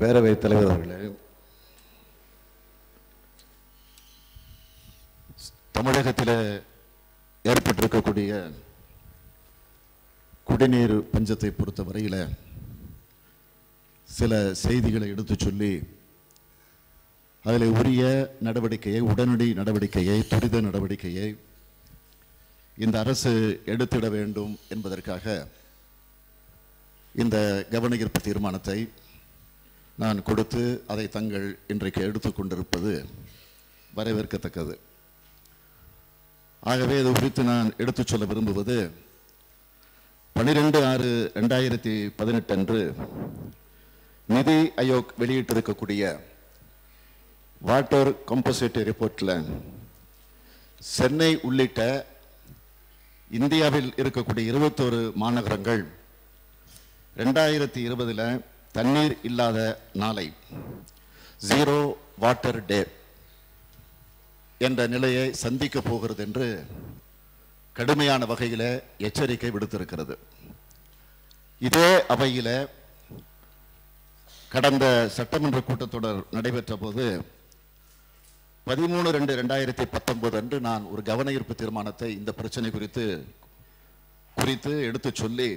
பேரவைத் தலைவர்களே, தமிழகத்தில் ஏற்பட்டிருக்கக்கூடிய குடிநீர் பஞ்சத்தை பொறுத்த வரையில் சில செய்திகளை எடுத்து சொல்லி அதில் உரிய நடவடிக்கையை, உடனடி நடவடிக்கையை, துரித நடவடிக்கையை இந்த அரசு எடுத்திட வேண்டும் என்பதற்காக இந்த கவன ஈர்ப்பு தீர்மானத்தை நான் கொடுத்து அதை தங்கள் இன்றைக்கு எடுத்துக்கொண்டிருப்பது வரவேற்கத்தக்கது. ஆகவே இது குறித்து நான் எடுத்துச் சொல்ல விரும்புவது, 12/6/2018 அன்று நிதி ஆயோக் வெளியிட்டிருக்கக்கூடிய வாட்டர் கம்போசிட்டி ரிப்போர்ட்டில் சென்னை உள்ளிட்ட இந்தியாவில் இருக்கக்கூடிய 21 மாநகரங்கள் 2020 தண்ணீர் இல்லாத நாளை, ஜீரோ வாட்டர் டே என்ற நிலையை சந்திக்க போகிறது என்று கடுமையான வகையில் எச்சரிக்கை விடுத்திருக்கிறது. இதே அவையில் கடந்த சட்டமன்ற கூட்டத்தொடர் நடைபெற்ற போது 13/2/2019 அன்று நான் ஒரு கவன ஈர்ப்பு தீர்மானத்தை இந்த பிரச்சனை குறித்து எடுத்து சொல்லி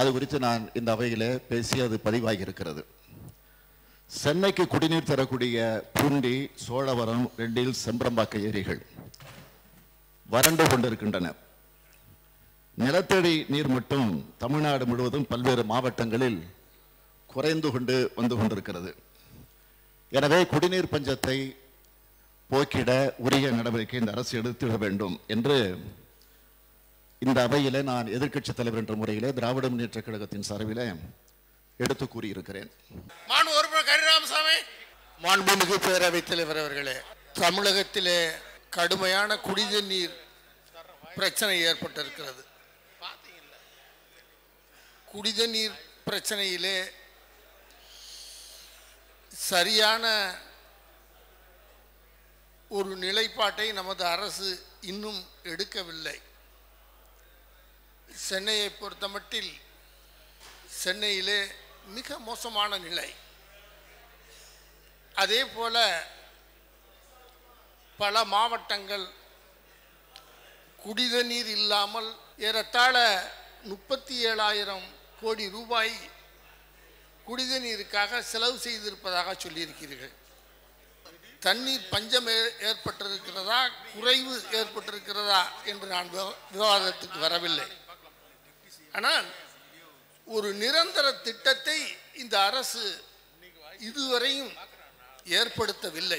அது குறித்து நான் இந்த அவையில் பேசி அது பதிவாகி இருக்கிறது. சென்னைக்கு குடிநீர் தரக்கூடிய பூண்டி, சோழவரம், ரெட்டில், செம்பரம்பாக்க ஏரிகள் வறண்டு கொண்டிருக்கின்றன. நிலத்தடி நீர் மட்டும் தமிழ்நாடு முழுவதும் பல்வேறு மாவட்டங்களில் குறைந்து கொண்டு வந்து கொண்டிருக்கிறது. எனவே குடிநீர் பஞ்சத்தை போக்கிட உரிய நடவடிக்கை இந்த அரசு எடுத்துவிட வேண்டும் என்று இந்த அவையில் நான் எதிர்க்கட்சித் தலைவர் என்ற முறையிலே திராவிட முன்னேற்ற கழகத்தின் சார்பில் எடுத்து கூறியிருக்கிறேன். மாண்புமிகு பேரவைத் தலைவர் அவர்களே, தமிழகத்திலே கடுமையான குடிநீர் பிரச்சனை ஏற்பட்டிருக்கிறது. குடிநீர் பிரச்சனையிலே சரியான ஒரு நிலைப்பாட்டை நமது அரசு இன்னும் எடுக்கவில்லை. சென்னையை பொறுத்தமட்டில் சென்னையிலே மிக மோசமான நிலை. அதே போல பல மாவட்டங்கள் குடித நீர் இல்லாமல் ஏறத்தாழ 37,000 கோடி ரூபாய் குடித நீருக்காக செலவு செய்திருப்பதாக சொல்லியிருக்கிறீர்கள். தண்ணீர் பஞ்சம் ஏற்பட்டிருக்கிறதா, குறைவு ஏற்பட்டிருக்கிறதா என்று நான் விவாதத்துக்கு வரவில்லை. ஆனால் ஒரு நிரந்தர திட்டத்தை இந்த அரசு இதுவரையும் ஏற்படுத்தவில்லை.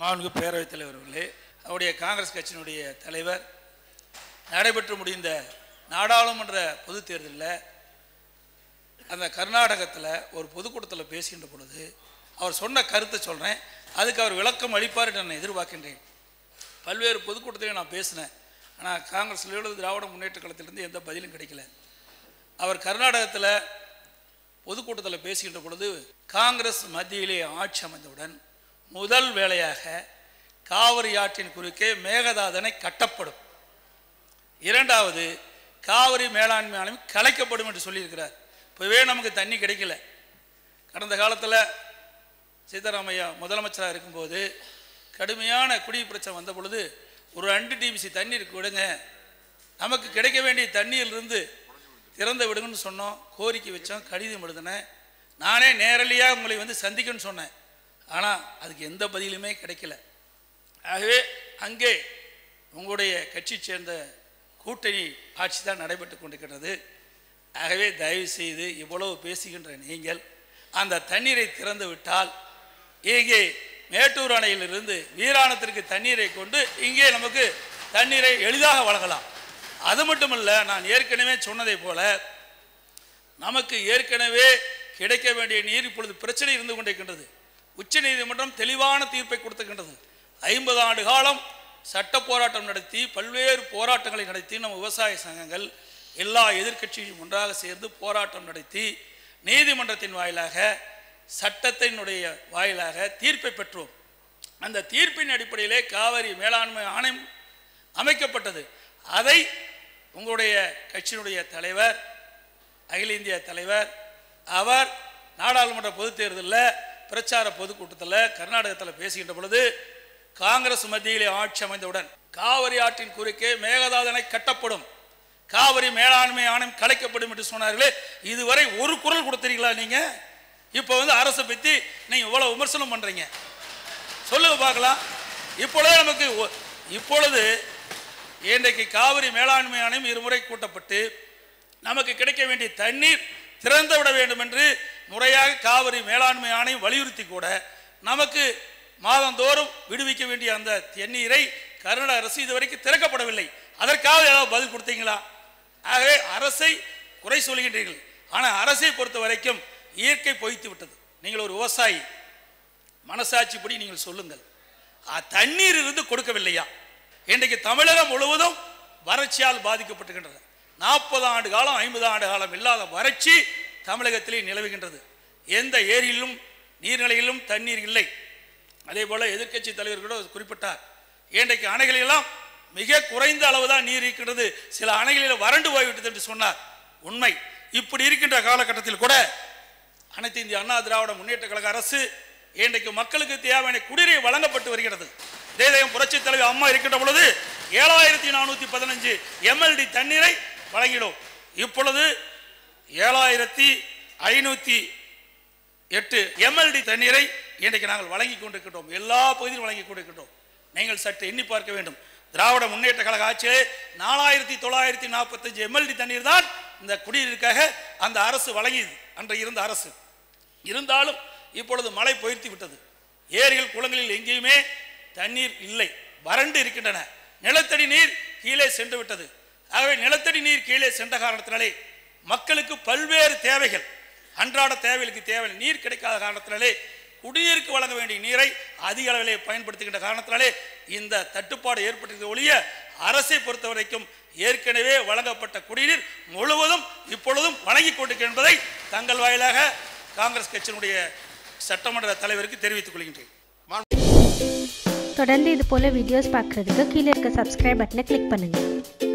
மாண்புமிகு பேரவைத் தலைவர்களே, அவருடைய காங்கிரஸ் கட்சியினுடைய தலைவர் நடைபெற்று முடிந்த நாடாளுமன்ற பொது தேர்தலில் அந்த கர்நாடகத்தில் ஒரு பொதுக்கூட்டத்தில் பேசுகின்ற பொழுது அவர் சொன்ன கருத்தை சொல்கிறேன், அதுக்கு அவர் விளக்கம் அளிப்பார் என்று நான் எதிர்பார்க்கின்றேன். பல்வேறு பொதுக்கூட்டத்திலையும் நான் பேசினேன், ஆனால் காங்கிரஸ்லேயுள்ள திராவிட முன்னேற்ற கழகத்திலிருந்து எந்த பதிலும் கிடைக்கல. அவர் கர்நாடகத்தில் பொதுக்கூட்டத்தில் பேசுகின்ற பொழுது காங்கிரஸ் மத்தியிலே ஆட்சி அமைந்தவுடன் முதல் வேளையாக காவிரி ஆற்றின் குறுக்கே மேகதாதனை கட்டப்படும், 2வது காவிரி மேலாண்மை ஆணையம் கலைக்கப்படும் என்று சொல்லியிருக்கிறார். இப்போவே நமக்கு தண்ணி கிடைக்கல. கடந்த காலத்தில் சீதாராமையா முதலமைச்சராக இருக்கும்போது கடுமையான குடிநீர் பிரச்சனை வந்த பொழுது ஒரு 2 TBC தண்ணீர் விடுங்க, நமக்கு கிடைக்க வேண்டிய தண்ணீரிலிருந்து திறந்து விடுங்கன்னு சொன்னோம், கோரிக்கை வச்சோம், கடிதம் எழுதினேன், நானே நேரடியாக உங்களை வந்து சந்திக்கணும்னு சொன்னேன். ஆனால் அதுக்கு எந்த பதிலுமே கிடைக்கல. ஆகவே அங்கே உங்களுடைய கட்சியை சேர்ந்த கூட்டணி ஆட்சி தான் நடைபெற்று கொண்டிருக்கிறது. ஆகவே தயவுசெய்து இவ்வளவு பேசுகின்ற நீங்கள் அந்த தண்ணீரை திறந்து விட்டால் இங்கே மேட்டூர் அணையிலிருந்து வீராணத்திற்கு தண்ணீரை கொண்டு இங்கே நமக்கு தண்ணீரை எளிதாக வழங்கலாம். அது மட்டுமல்ல, நான் ஏற்கனவே சொன்னதை போல நமக்கு ஏற்கனவே கிடைக்க வேண்டிய நீர் இப்பொழுது பிரச்சனை இருந்து கொண்டிருக்கின்றது. உச்ச நீதிமன்றம் தெளிவான தீர்ப்பை கொடுத்திருக்கின்றது. 50 ஆண்டு காலம் சட்ட போராட்டம் நடத்தி, பல்வேறு போராட்டங்களை நடத்தி, நம்ம விவசாய சங்கங்கள் எல்லா எதிர்க்கட்சியும் ஒன்றாக சேர்ந்து போராட்டம் நடத்தி நீதிமன்றத்தின் வாயிலாக, சட்டத்தினுடைய வாயிலாக தீர்ப்பை பெற்றோம். அந்த தீர்ப்பின் அடிப்படையிலே காவிரி மேலாண்மை ஆணையம் அமைக்கப்பட்டது. அதை உங்களுடைய கட்சியினுடைய தலைவர், அகில இந்திய தலைவர், அவர் நாடாளுமன்ற பொதுத் தேர்தலில் பிரச்சார பொதுக்கூட்டத்தில் கர்நாடகத்தில் பேசுகின்ற பொழுது காங்கிரஸ் மத்தியிலே ஆட்சி அமைந்தவுடன் காவிரி ஆற்றின் குறுக்கே மேகதாதனை கட்டப்படும், காவிரி மேலாண்மை ஆணையம் கலைக்கப்படும் என்று சொன்னார்களே, இதுவரை ஒரு குரல் கொடுத்துறீங்களா நீங்கள்? இப்போ வந்து அரசை பற்றி நீங்கள் இவ்வளோ விமர்சனம் பண்ணுறீங்க, சொல்லுங்க பார்க்கலாம். இப்பொழுது நமக்கு இப்பொழுது இன்றைக்கு காவிரி மேலாண்மை ஆணையம் இருமுறை கூட்டப்பட்டு நமக்கு கிடைக்க வேண்டிய தண்ணீர் திறந்து விட வேண்டும் என்று முறையாக காவிரி மேலாண்மை ஆணையம் வலியுறுத்தி கூட நமக்கு மாதந்தோறும் விடுவிக்க வேண்டிய அந்த தண்ணீரை கர்நாடக அரசு இதுவரைக்கும் திறக்கப்படவில்லை. அதற்காக ஏதாவது பதில் கொடுத்தீங்களா? ஆகவே அரசை குறை சொல்கின்றீர்கள். ஆனால் அரசை பொறுத்த வரைக்கும் இயற்கை பொய்த்து விட்டது. நீங்கள் ஒரு விவசாயி, மனசாட்சிப்படி நீங்கள் சொல்லுங்கள், தண்ணீர் இருந்து கொடுக்கவில்லையா? இன்றைக்கு தமிழகம் முழுவதும் வறட்சியால் பாதிக்கப்பட்டுகின்றது. 40 ஆண்டு காலம் 50 ஆண்டு காலம் இல்லாத வறட்சி தமிழகத்திலே நிலவுகின்றது. எந்த ஏரியிலும் நீர்நிலையிலும் தண்ணீர் இல்லை. அதே போல எதிர்க்கட்சி தலைவர் கூட குறிப்பிட்டார், இன்றைக்கு அணைகளெல்லாம் மிக குறைந்த அளவு தான் நீர் இருக்கின்றது, சில அணைகளில் வறண்டு போய்விட்டது என்று சொன்னார். உண்மை. இப்படி இருக்கின்ற காலகட்டத்தில் கூட அனைத்து இந்திய அண்ணா திராவிட முன்னேற்ற கழக அரசு இன்றைக்கு மக்களுக்கு தேவையான குடிநீர் வழங்கப்பட்டு வருகிறது. தேதயம் புரட்சி தலைவி அம்மா இருக்கின்ற பொழுது 7415 MLD தண்ணீரை வழங்கிடும். இப்பொழுது 7508 MLD தண்ணீரை இன்றைக்கு நாங்கள் வழங்கி கொண்டிருக்கின்றோம், எல்லா பகுதியிலும் வழங்கி கொண்டிருக்கின்றோம். நீங்கள் சற்று எண்ணி பார்க்க வேண்டும், திராவிட முன்னேற்ற கழக ஆட்சியிலே 4945 MLD தண்ணீர் தான் இந்த குடிநீருக்காக அந்த அரசு வழங்கியது, அன்றைய இருந்த அரசு. இருந்தாலும் இப்பொழுது மழை பொய்த்து விட்டது, ஏரிகள் குளங்களில் எங்கேயுமே தண்ணீர் இல்லை, வறண்டு இருக்கின்றன, நிலத்தடி நீர் கீழே சென்று விட்டது. ஆகவே நிலத்தடி நீர் கீழே சென்ற காரணத்தினாலே மக்களுக்கு பல்வேறு தேவைகள், அன்றாட தேவைகளுக்கு தேவை நீர் கிடைக்காத காரணத்தினாலே குடிநீருக்கு வழங்க வேண்டிய நீரை அதிக அளவிலே பயன்படுத்துகின்ற காரணத்தினாலே இந்த தட்டுப்பாடு ஏற்பட்டிருக்க ஒழிய அரசை பொறுத்த வரைக்கும் ஏற்கனவே வழங்கப்பட்ட குடிநீர் முழுவதும் இப்பொழுதும் வழங்கி கொண்டிருக்கிறது என்பதை தங்கள் வாயிலாக காங்கிரஸ் கட்சியினுடைய சட்டமன்ற தலைவருக்கு தெரிவித்துக் கொள்கின்றேன். தொடர்ந்து இது போல வீடியோஸ் பார்க்குறதுக்கு கீழே இருக்க சப்ஸ்கிரைப் பட்டனை கிளிக் பண்ணுங்கள்.